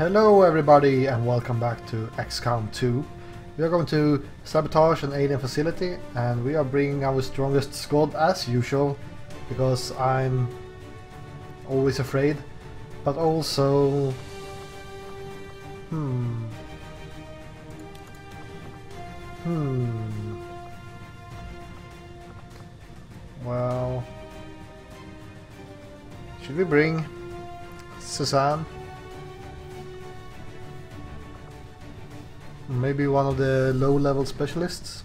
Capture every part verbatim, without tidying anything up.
Hello everybody and welcome back to X COM two. We are going to sabotage an alien facility and we are bringing our strongest squad as usual because I'm always afraid, but also... Hmm... Hmm... Well... Should we bring Suzanne? Maybe one of the low-level specialists?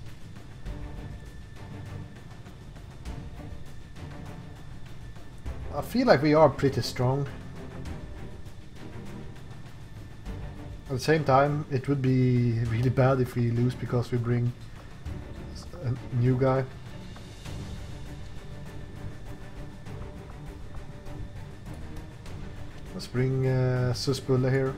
I feel like we are pretty strong. At the same time, it would be really bad if we lose because we bring a new guy. Let's bring uh, Suspula here.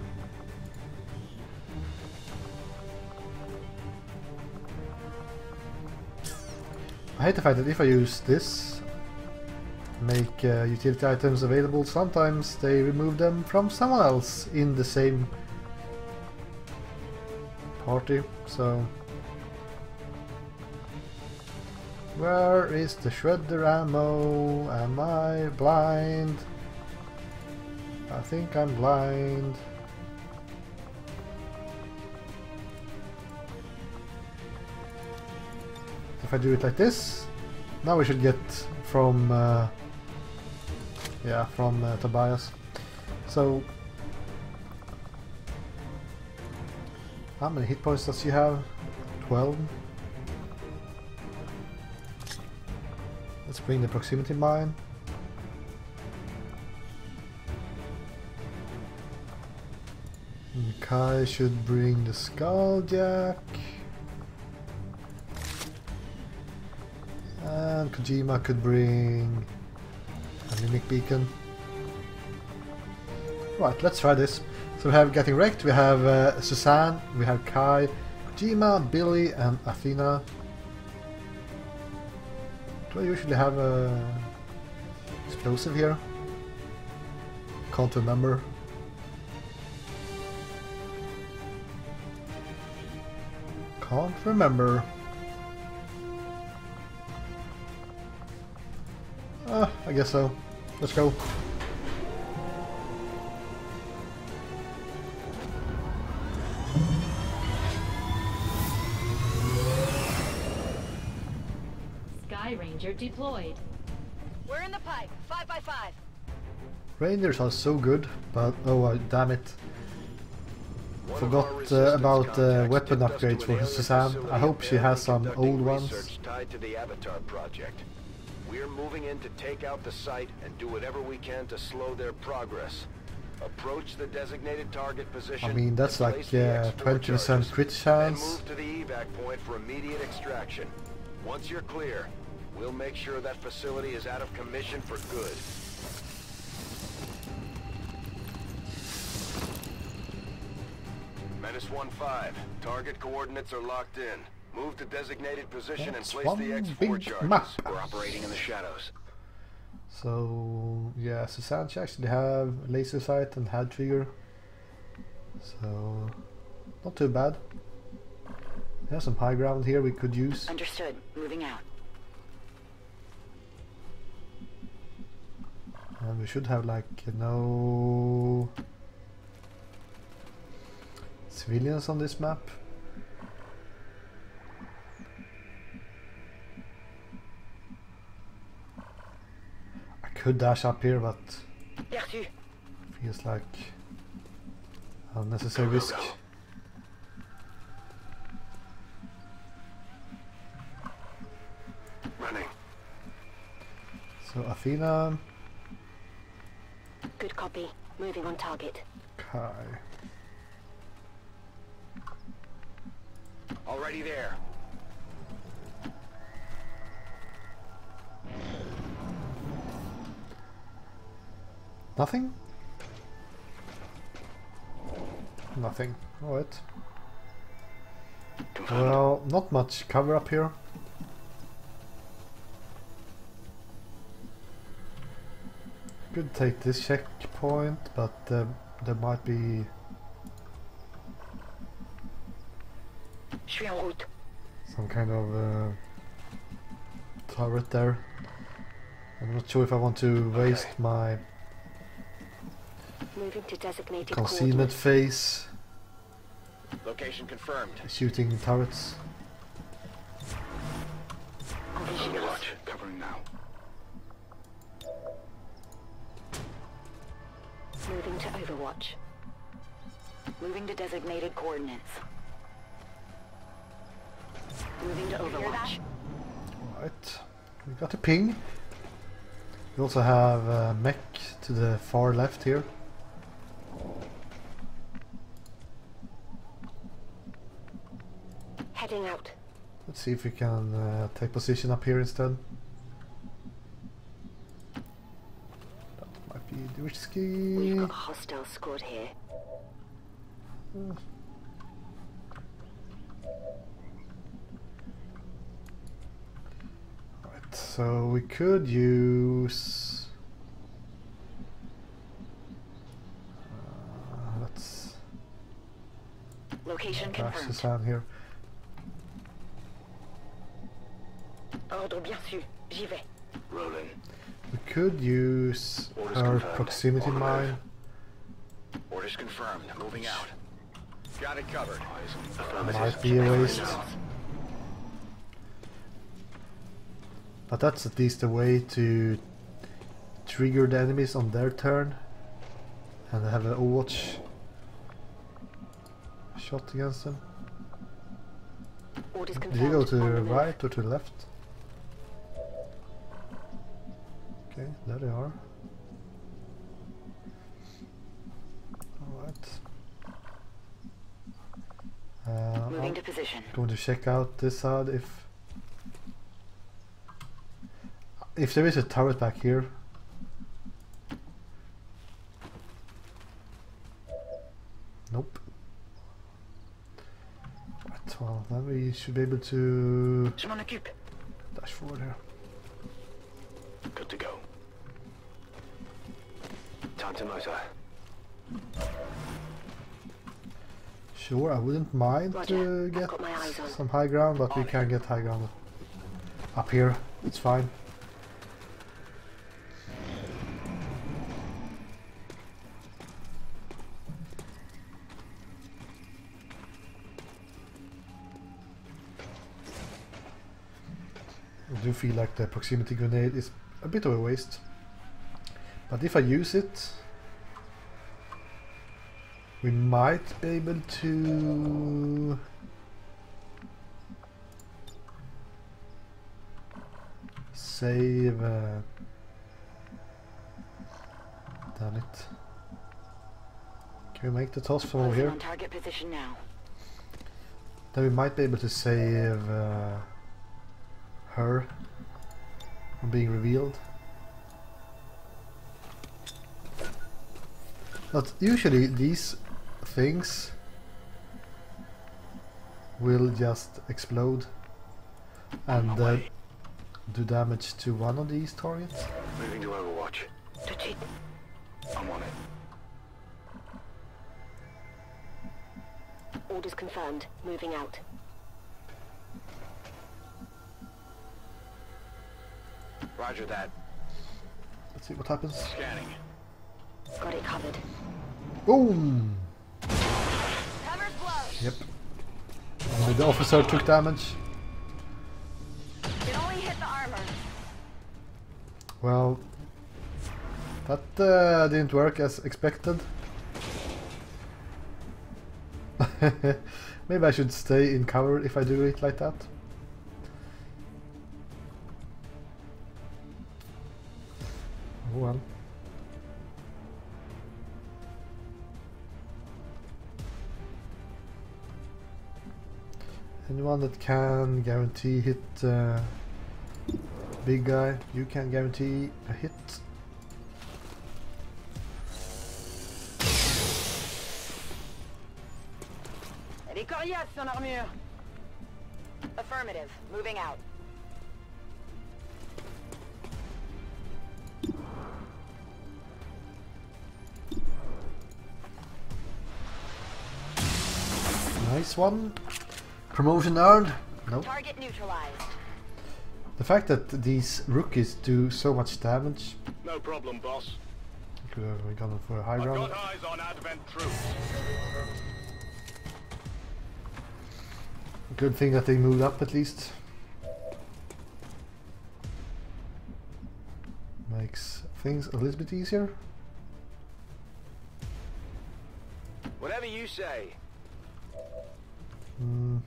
I hate the fact that if I use this, make uh, utility items available, sometimes they remove them from someone else in the same party, so... Where is the shredder ammo? Am I blind? I think I'm blind. If I do it like this, now we should get from, uh, yeah, from uh, Tobias. So, how many hit points does she have? twelve. Let's bring the proximity mine. And Kai should bring the Skulljack. And Kojima could bring a mimic beacon. Right, let's try this. So we have Getting Wrecked, we have uh, Suzanne, we have Kai, Kojima, Billy and Athena. Do I usually have a explosive here? Can't remember. Can't remember. Uh, I guess so. Let's go. Sky Ranger deployed. We're in the pipe. Five by five. Rangers are so good, but oh uh, damn it! Forgot uh, about uh, weapon upgrades for Suzanne. I hope she has some old ones. Tied to the Avatar project. We're moving in to take out the site and do whatever we can to slow their progress. Approach the designated target position. I mean, that's like uh, twenty percent crit chance. Move to the evac point for immediate extraction. Once you're clear, we'll make sure that facility is out of commission for good. Menace one five. Target coordinates are locked in. Move to designated position That's and place the X four charge. We're operating in the shadows. So yeah, Suzanne should actually have laser sight and head trigger. So not too bad. There's some high ground here we could use. Understood. Moving out. And we should have like you know civilians on this map. Could dash up here, but feels like unnecessary risk. Running. So Athena. Good copy. Moving on target. Kai. Already there. Nothing? Nothing. Alright. Well, not much cover up here. Could take this checkpoint, but uh, there might be Je suis en route. Some kind of uh, turret there. I'm not sure if I want to waste okay. my Moving to designated concealment phase. Location confirmed. Shooting turrets. Watch, covering now. Moving to Overwatch. Moving to designated coordinates. Moving to Overwatch. Alright. We got a ping. We also have a mech to the far left here. Heading out. Let's see if we can uh, take position up here instead. That might be risky. We've got a hostile squad here. Uh. Alright, so we could use. Uh, let's. Location confirmed. This down here. Ordre bien sûr, j'y vais. Rolling. We could use Orders our confirmed. Proximity Order mine. Orders confirmed. Moving out. Got it covered. Might be a waste. But that's at least a way to trigger the enemies on their turn and have an overwatch shot against them. Orders confirmed. Did you go to the right or to the left? Okay, there they are. Alright. Uh, Moving to position. Going to check out this side if if there is a turret back here. Nope. Right, well then we should be able to dash forward here. Good to go. Time to motor. Sure, I wouldn't mind to uh, get some high ground, but we can get high ground up here. It's fine. I do feel like the proximity grenade is a bit of a waste, but if I use it, we might be able to save. Uh, damn it! Can we make the toss from over here? Target position now. Then we might be able to save uh, her from being revealed. But usually these things will just explode and uh, do damage to one of these targets. Moving to Overwatch. Touch it. I'm on it. Orders confirmed. Moving out. Roger that. Let's see what happens. Scanning. Got it covered. Boom. Yep. Only the officer took damage. It only hit the armor. Well, that uh, didn't work as expected. Maybe I should stay in cover if I do it like that. Oh well. Anyone that can guarantee hit uh, big guy, you can guarantee a hit. Elle est coriace son armure. Affirmative. Moving out. Nice one. Promotion earned? Nope. Target neutralized. The fact that these rookies do so much damage. No problem, boss. Could have gone for a high round. I've got eyes on advent troops. Good thing that they moved up at least. Makes things a little bit easier. Whatever you say. Mm.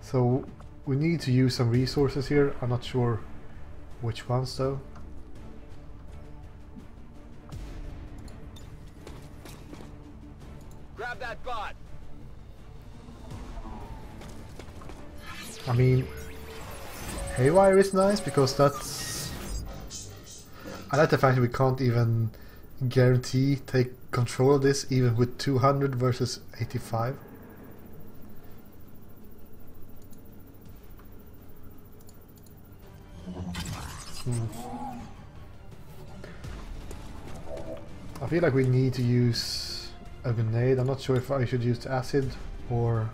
So we need to use some resources here. I'm not sure which ones though. Grab that bot. I mean, Haywire is nice because that's... I like the fact that we can't even guarantee take control of this even with two hundred versus eighty-five. Hmm. I feel like we need to use a grenade. I'm not sure if I should use acid or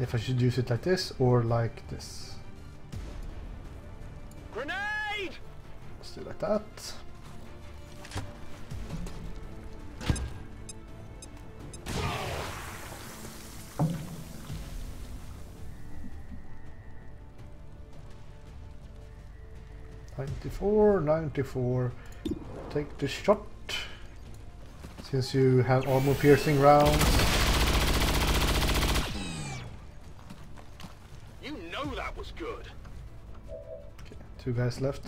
if I should use it like this or like this. Grenade! Let's do it like that. ninety-four, ninety-four, take the shot, since you have armor piercing rounds. You know that was good. Okay, two guys left.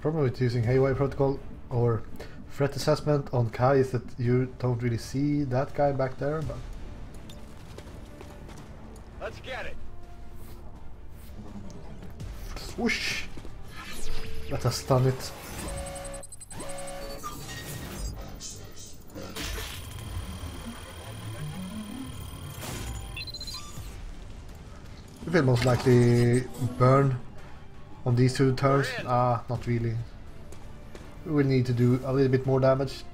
Problem with using Haywire protocol or threat assessment on Kai is that you don't really see that guy back there, but let's get it. Swoosh! Let us stun it. We will most likely burn on these two turns? Ah, not really. We will need to do a little bit more damage.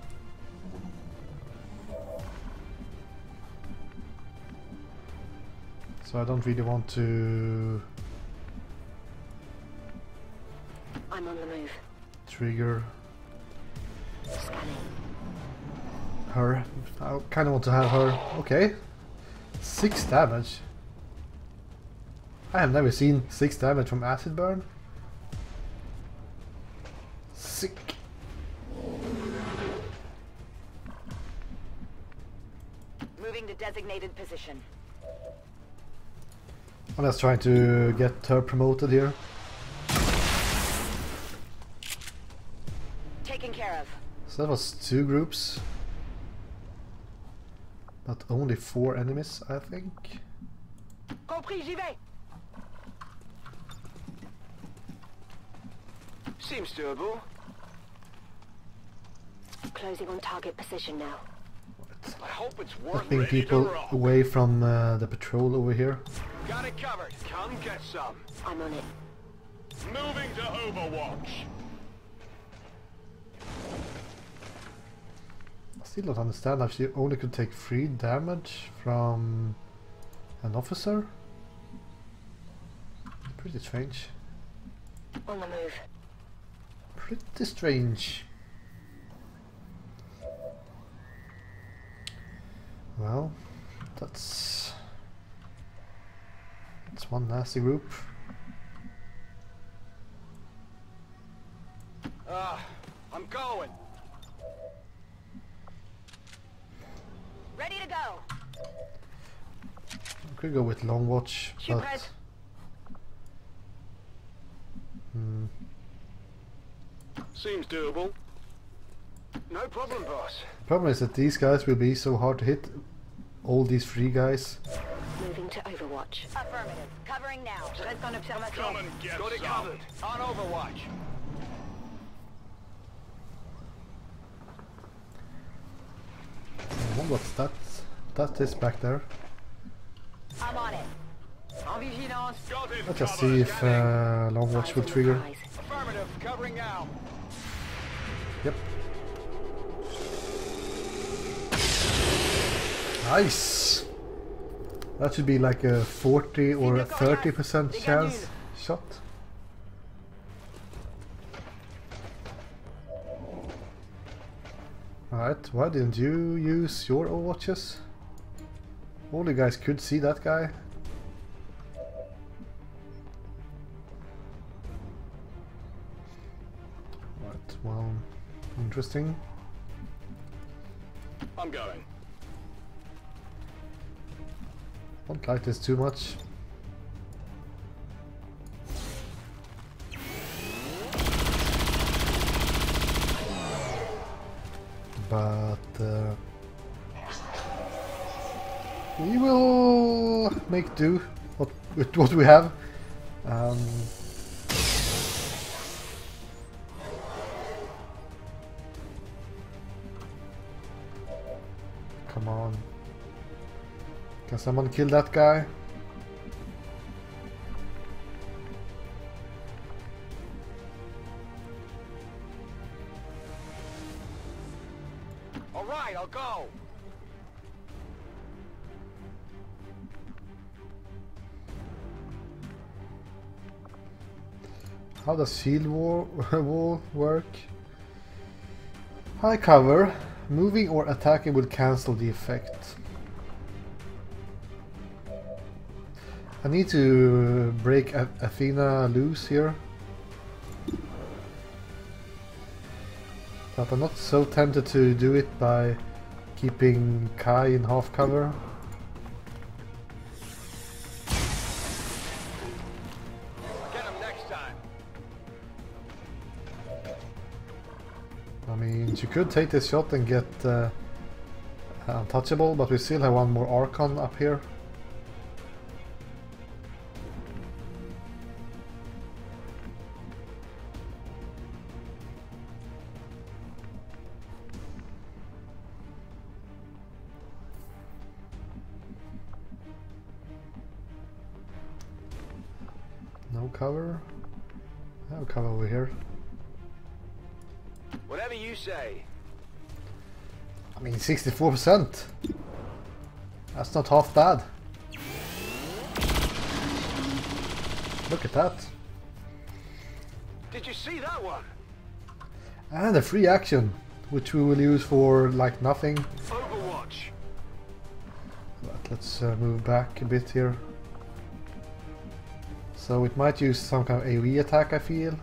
So I don't really want to... I'm on the move. Trigger... her. I kinda want to have her. Okay. Six damage. I have never seen six damage from acid burn. Sick. Moving to designated position. I'm just trying to get her promoted here. Taken care of. So that was two groups, but only four enemies, I think. Compris, j'y vais. Seems doable. Closing on target position now. I hope it's worth it. Keeping people away from uh, the patrol over here. Got it covered. Come get some. I'm on it. Moving to Overwatch. I still don't understand if you only could take three damage from an officer. Pretty strange. On the move. Pretty strange. Well, that's that's one nasty group. Ah, uh, I'm going. Ready to go. I could go with long watch, Shoot but. Hmm. Seems doable. No problem, boss. Problem is that these guys will be so hard to hit. All these three guys Moving to Overwatch. Affirmative. Covering now. Reste en observation. Come and get Go to cover. On Overwatch. One got that. That is back there. I'm on it. En vigilance. Let's just see if uh, Long Watch will trigger. Affirmative. Covering now. Yep. Nice. That should be like a forty or a thirty percent chance shot. Alright, why didn't you use your overwatches? All you guys could see that guy. Alright, well, interesting. I'm going. I don't like this too much. But uh, we will make do what, with what we have. Um, come on. Can someone kill that guy? All right, I'll go. How does shield wall, wall work? High cover, moving or attacking will cancel the effect. I need to break Athena loose here. But I'm not so tempted to do it by keeping Kai in half cover. Get him next time. I mean, she could take this shot and get uh, untouchable, but we still have one more Archon up here. Cover? I have a cover over here. Whatever you say. I mean, sixty-four percent. That's not half bad. Look at that. Did you see that one? And a free action, which we will use for like nothing. Overwatch. But let's uh, move back a bit here. So it might use some kind of A O E attack, I feel.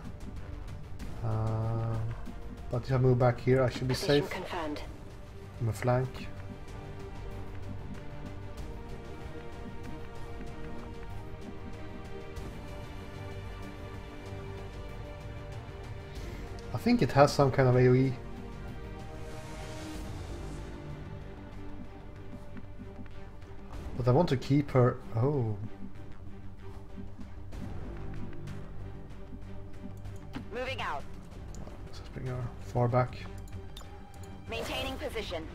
Uh, but if I move back here, I should be Position safe. Confirmed. From a flank. I think it has some kind of A O E. But I want to keep her... Oh. Far back. Maintaining position.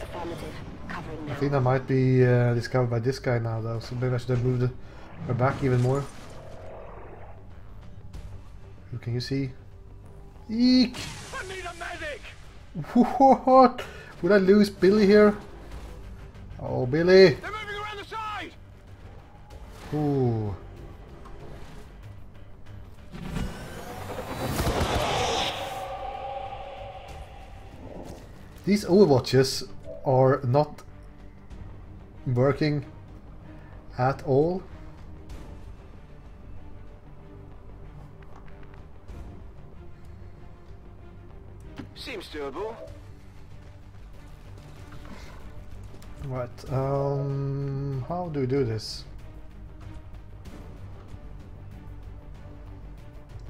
Affirmative. Covering now. I think I might be uh, discovered by this guy now, though, so maybe I should have moved her back even more. Who can you see? Eek! I need a medic! What? Would I lose Billy here? Oh, Billy! They're moving around the side! Ooh. These overwatches are not working at all. Seems doable. Right, um, how do we do this?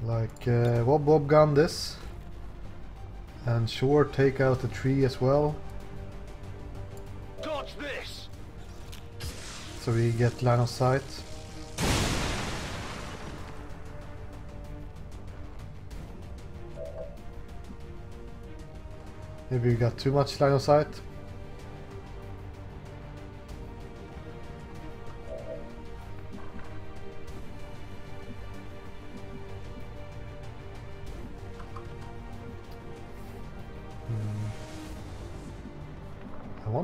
Like, uh, wob wob gun this. And sure, take out the tree as well. Dodge this. so we get line of sight. Maybe we got too much line of sight.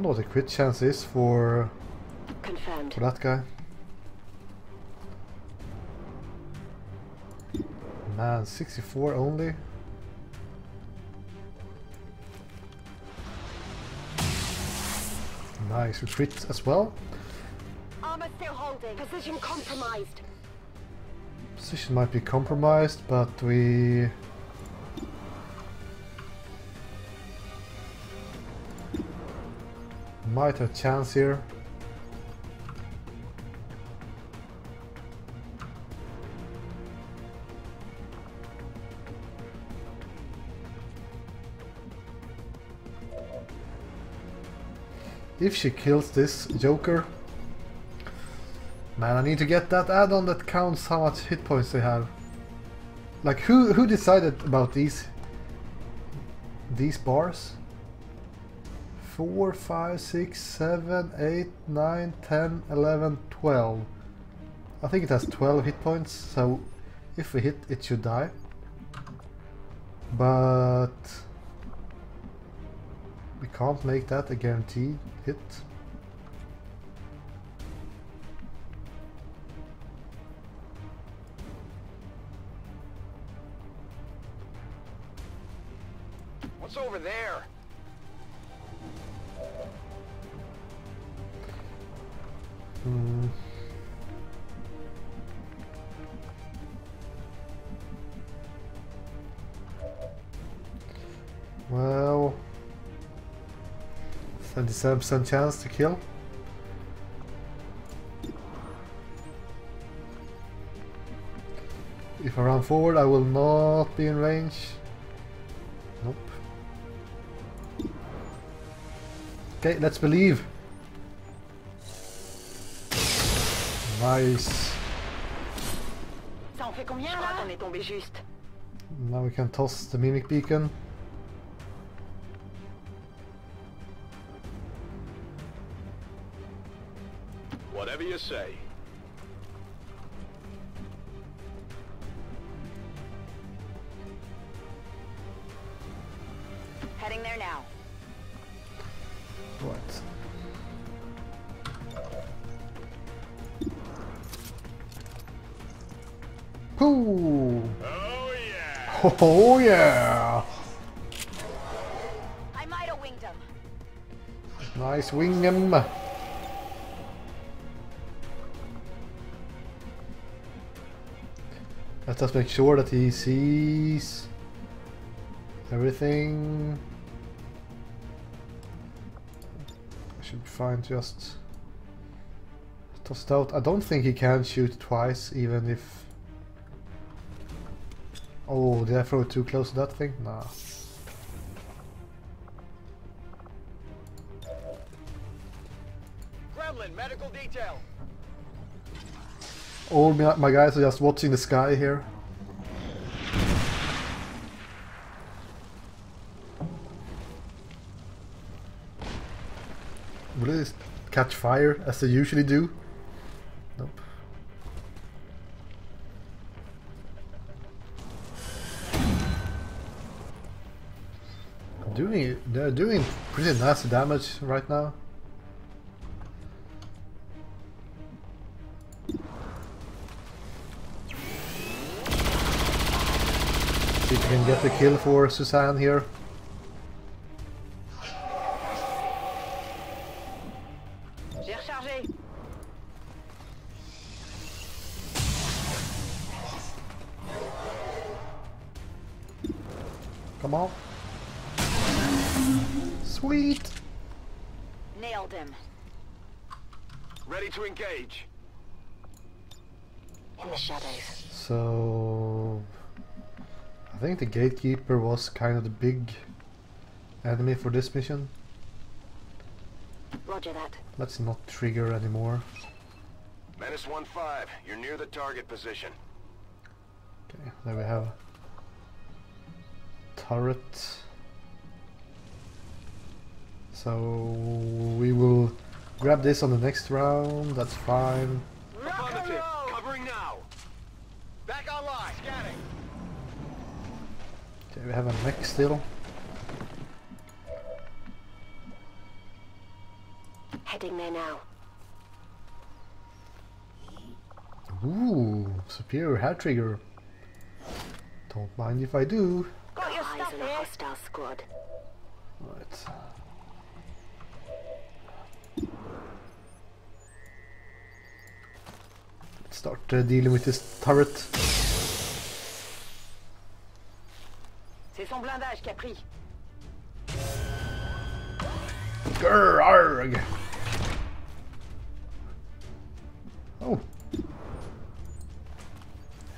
What the crit chance is for, Confirmed. for that guy. Man, sixty-four only. Nice, we crit as well. Armor still holding. Position compromised. Position might be compromised, but we. Might have a chance here. If she kills this Joker, man, I need to get that add-on that counts how much hit points they have. Like, who who decided about these these bars? four, five, six, seven, eight, nine, ten, eleven, twelve. I think it has twelve hit points, so if we hit it should die. But we can't make that a guaranteed hit. What's over there? Hmm. Well, seventy-seven percent chance to kill. If I run forward, I will not be in range. Nope. Okay, let's believe. Nice. Now we can toss the mimic beacon. Whatever you say. Heading there now. What? Ooh. Oh yeah! Oh yeah! I might have winged him. Nice wing him. Let's just make sure that he sees everything. I should be fine. Just toss it out. I don't think he can shoot twice, even if. Oh, did I throw it too close to that thing? Nah. Gremlin, medical detail. All my, my guys are just watching the sky here. Will they catch fire as they usually do? Nope. Doing, they're doing pretty nasty damage right now. See if we can get the kill for Suzanne here. Come on. Sweet! Nailed him. Ready to engage. In the shadows. So I think the Gatekeeper was kind of the big enemy for this mission. Roger that. Let's not trigger anymore. Menace one five, you're near the target position. Okay, there we have turret. So we will grab this on the next round, that's fine. Affirmative, covering now. Back online, scanning. Okay, we have a mech still. Heading there now. Ooh, superior hat trigger. Don't mind if I do. Got your stuff here. Hostile squad. Right. Let's start uh, dealing with this turret. C'est son blindage qu'a pris. Grr, arg. Oh.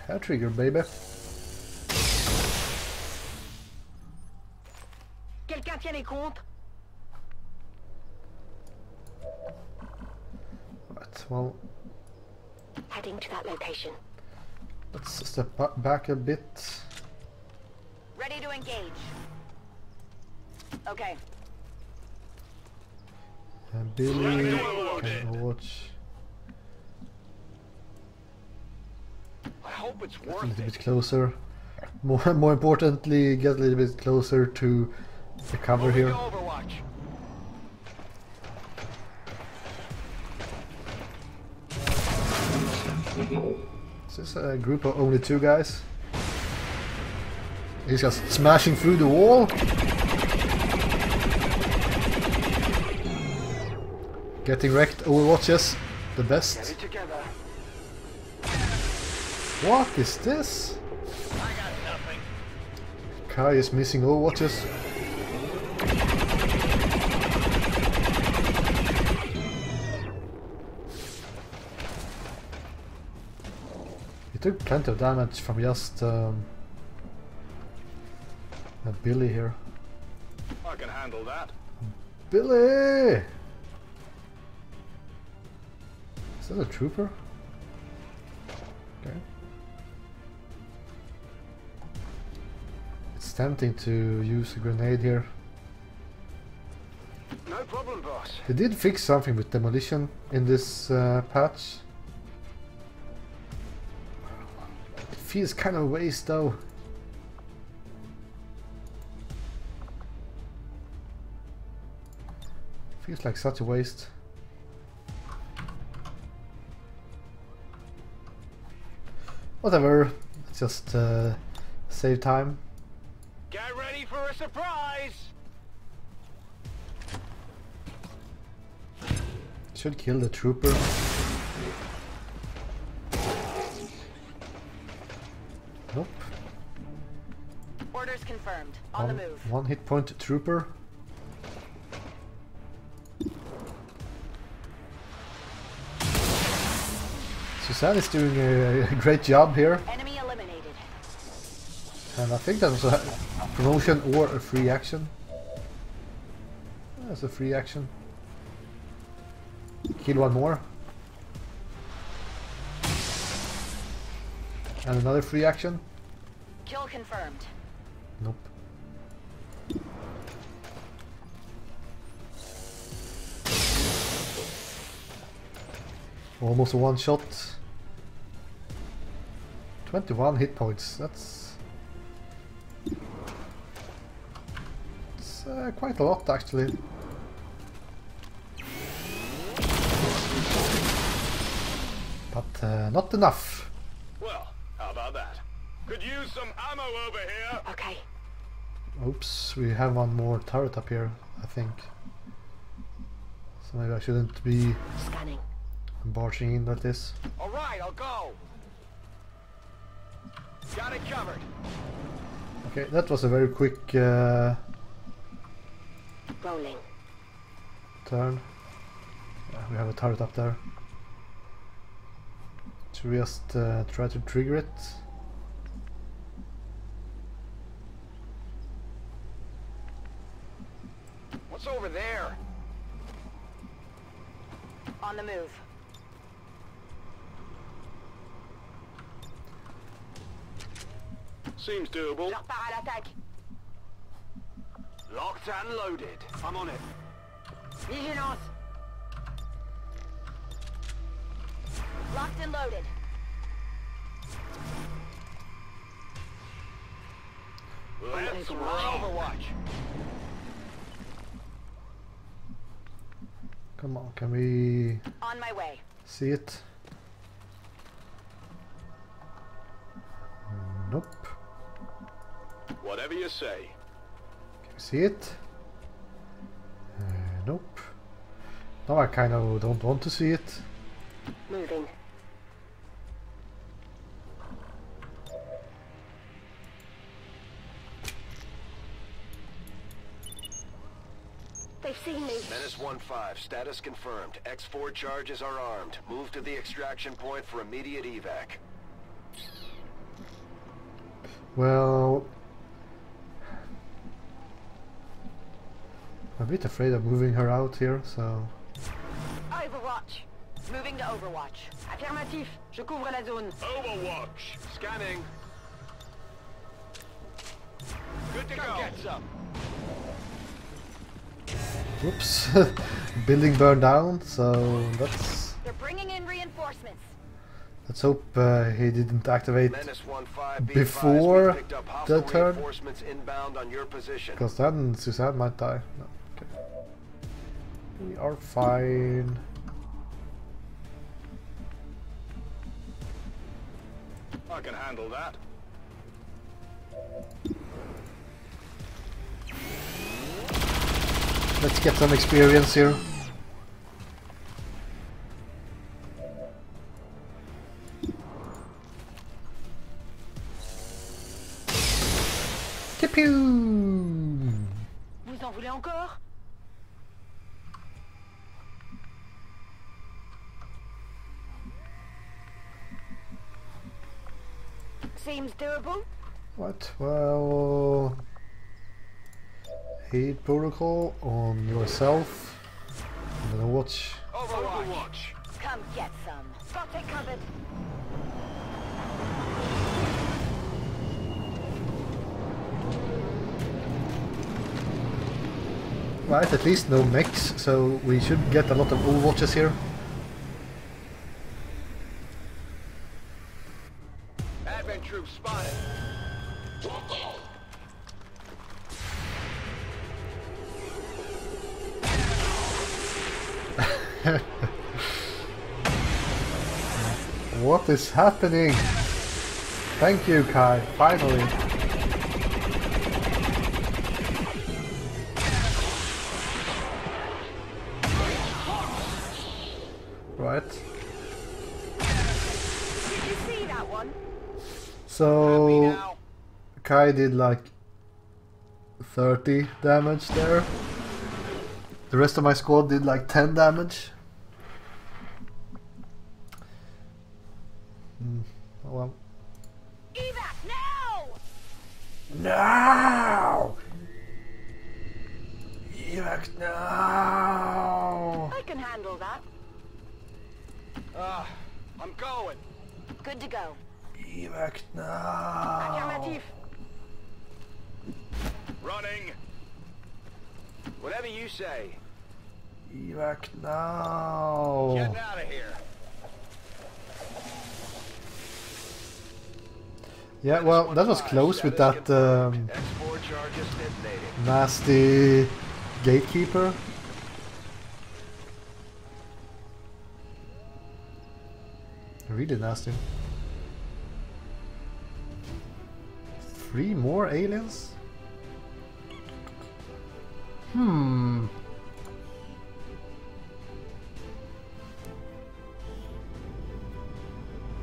Hat trigger, baby. Quelqu'un tient les comptes. Right, well. Heading to that location. Let's step back a bit. Ready to engage. Okay. And Billy can watch. I hope it's worth it. Get a little bit closer. More, more importantly, get a little bit closer to the cover here. Is this a group of only two guys? He's just smashing through the wall. Getting wrecked, Overwatches, the best. What is this? I got nothing. Kai is missing all watches. He took plenty of damage from just um, Billy here. I can handle that. Billy! Is that a trooper? Okay. It's tempting to use a grenade here. No problem, boss. They did fix something with demolition in this uh, patch. It feels kind of waste though. Feels like such a waste. Whatever, just uh, save time. Get ready for a surprise! Should kill the trooper. Nope. Orders confirmed. On one, the move. One hit point trooper. Suzanne is doing a great job here. Enemy eliminated. And I think that was a promotion or a free action. That's a free action. Kill one more. And another free action. Kill confirmed. Nope. Almost a one shot. twenty-one hit points, that's, that's uh, quite a lot actually. But uh, not enough. Well, how about that? Could use some ammo over here. Okay. Oops, we have one more turret up here, I think. So maybe I shouldn't be scanning, barging in like this. All right, I'll go. Got it covered. Okay, that was a very quick uh, rolling turn. Yeah, we have a turret up there. Should we just uh, try to trigger it? What's over there? On the move. Seems doable. Je repars à l'attaque. Locked and loaded. I'm on it. Vigilance. Locked and loaded. Let's roll. Overwatch. Come on, can we on my way. See it? Nope. Whatever you say. Can you see it? Uh, nope. No, I kind of don't want to see it. Moving. They've seen me. Menace one five, status confirmed. X four charges are armed. Move to the extraction point for immediate evac. Well, I'm a bit afraid of moving her out here, so... Overwatch. Moving to Overwatch. Affirmatif. Je couvre la zone. Overwatch. Scanning. Good to go. Get some. Whoops. Building burned down, so that's... They're bringing in reinforcements. Let's hope uh, he didn't activate before the turn, because then Suzanne might die. No, okay. We are fine. I can handle that. Let's get some experience here. Vous en voulez encore? Seems doable. What? Well, heat protocol on yourself. I'm gonna watch. Overwatch. Come get some. Got it covered. Right, at least no mechs, so we should get a lot of Overwatches here. Advent troops spotted. What is happening? Thank you, Kai, finally. Right. Did you see that one? So Kai did like thirty damage there. The rest of my squad did like ten damage. Mm, oh well. Evac now! Now! Evac now! I can handle that. Uh, I'm going. Good to go. Evac now. Affirmative. Running. Whatever you say. Evac now. Get out of here. Yeah, well, that was close with that um, nasty gatekeeper. Really nasty. Three more aliens? Hmm.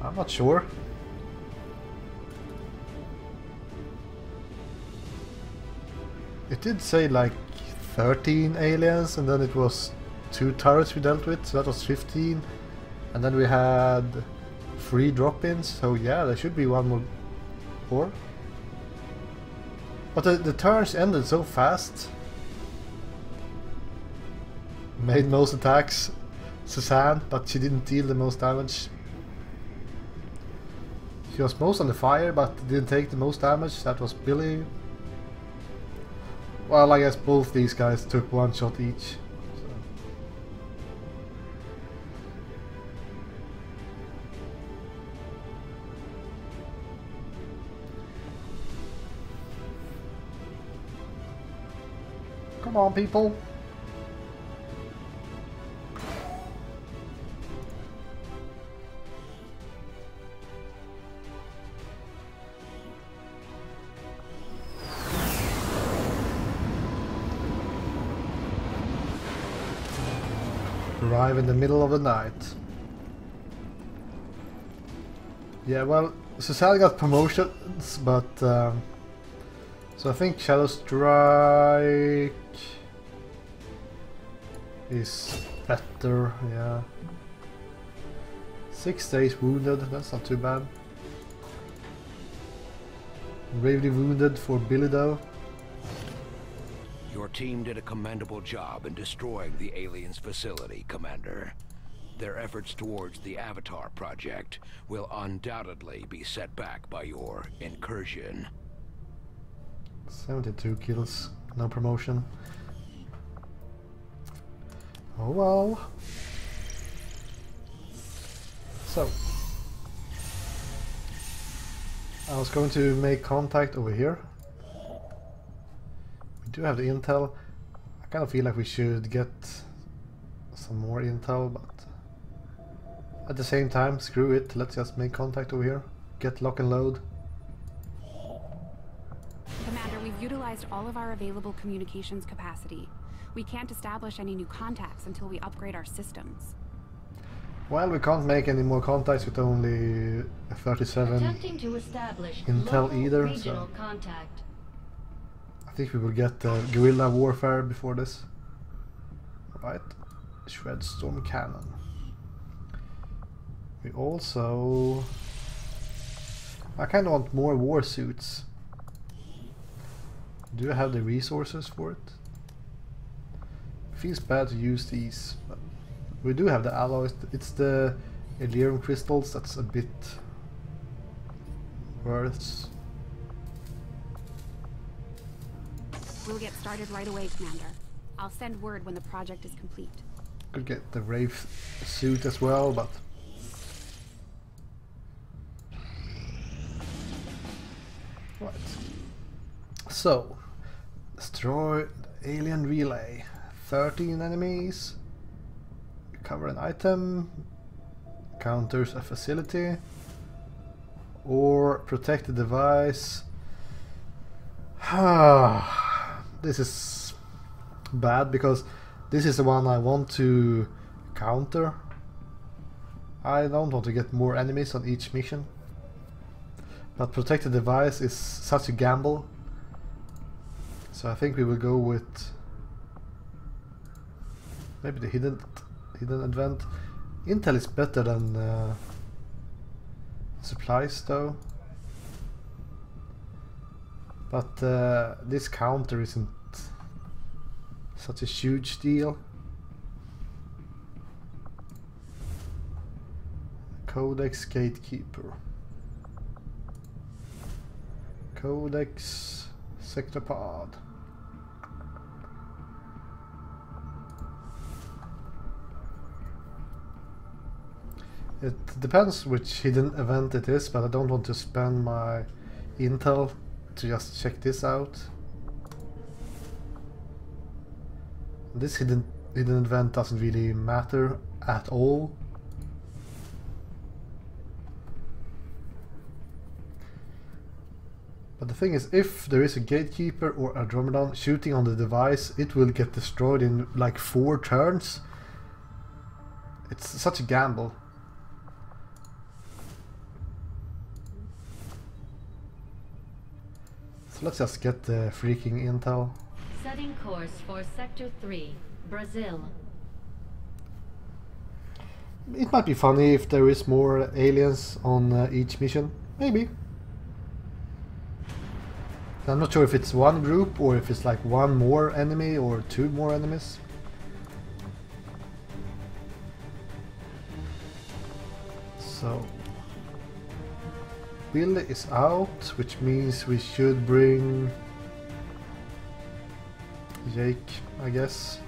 I'm not sure. It did say like thirteen aliens, and then it was two turrets we dealt with, so that was fifteen. And then we had three drop-ins, so yeah, there should be one more. Four. But the, the turns ended so fast. Made most attacks, Suzanne, but she didn't deal the most damage. He was most on the fire, but didn't take the most damage. That was Billy. Well, I guess both these guys took one shot each. Come on, people. Arrive in the middle of the night. Yeah, well, Suzanne got promotions, but um, so I think Shadow Strike is better, yeah. Six days wounded, that's not too bad. Bravely wounded for Billy though. Your team did a commendable job in destroying the aliens' facility, Commander. Their efforts towards the Avatar project will undoubtedly be set back by your incursion. seventy-two kills, no promotion. Oh well. So, I was going to make contact over here. We do have the intel. I kind of feel like we should get some more intel, but at the same time, screw it. Let's just make contact over here. Get lock and load. Commander, we've utilized all of our available communications capacity. We can't establish any new contacts until we upgrade our systems. Well, we can't make any more contacts with only thirty-seven to establish intel either, so contact. I think we will get uh, guerrilla warfare before this. Right, shred storm cannon. We also... I kind of want more war suits. Do I have the resources for it? Feels bad to use these. But we do have the alloys. It's the Illyrium crystals that's a bit worse. We'll get started right away, Commander. I'll send word when the project is complete. Could get the Wraith suit as well, but right. So destroy the alien relay. thirteen enemies, recover an item, counters a facility, or protect the device. This is bad because this is the one I want to counter. I don't want to get more enemies on each mission, but protect the device is such a gamble, so I think we will go with maybe the hidden hidden advent. Intel is better than uh, supplies though, but uh, this counter isn't such a huge deal. Codex Gatekeeper, Codex Sector Pod. It depends which hidden event it is, but I don't want to spend my intel to just check this out. This hidden hidden event doesn't really matter at all. But the thing is, if there is a Gatekeeper or Andromedon shooting on the device, it will get destroyed in like four turns. It's such a gamble. Let's just get the freaking intel. Setting course for Sector three, Brazil. It might be funny if there is more aliens on uh, each mission. Maybe. I'm not sure if it's one group or if it's like one more enemy or two more enemies. So Billy is out, which means we should bring Jake, I guess.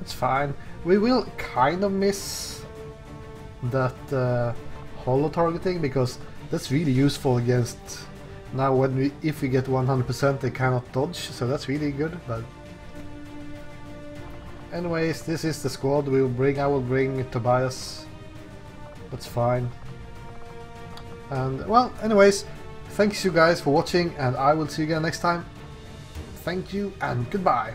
That's fine. We will kind of miss that uh, holo targeting, because that's really useful against now when we if we get one hundred percent they cannot dodge, so that's really good. But anyways, this is the squad we will bring. I will bring Tobias. That's fine. And well, anyways, thanks you guys for watching, and I will see you again next time. Thank you and goodbye.